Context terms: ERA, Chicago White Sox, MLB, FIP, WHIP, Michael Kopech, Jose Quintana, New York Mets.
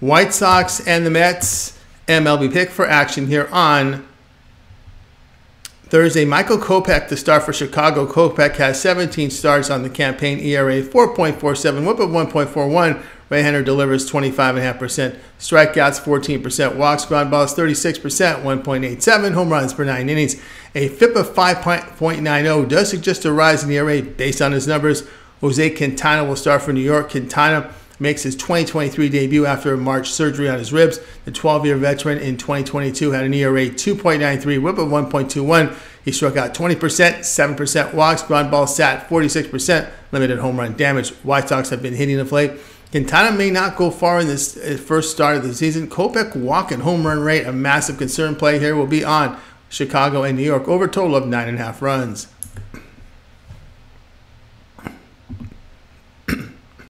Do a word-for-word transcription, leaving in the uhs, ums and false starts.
White Sox and the Mets M L B pick for action here on Thursday. Michael Kopech to start for Chicago. Kopech has seventeen starts on the campaign. E R A four point four seven, whip of one point four one. Right-hander delivers twenty-five point five percent. Strikeouts fourteen percent. Walks, ground balls thirty-six percent, one point eight seven. Home runs per nine innings. A F I P of five point nine oh does suggest a rise in E R A based on his numbers. Jose Quintana will start for New York. Quintana makes his twenty twenty-three debut after March surgery on his ribs. The twelve-year veteran in twenty twenty-two had an E R A two point nine three, whip of one point two one. He struck out twenty percent, seven percent walks, ground ball sat forty-six percent, limited home run damage. White Sox have been hitting the plate. Quintana may not go far in this first start of the season. Kopech walk and home run rate, a massive concern. Play here will be on Chicago and New York over a total of nine and a half runs.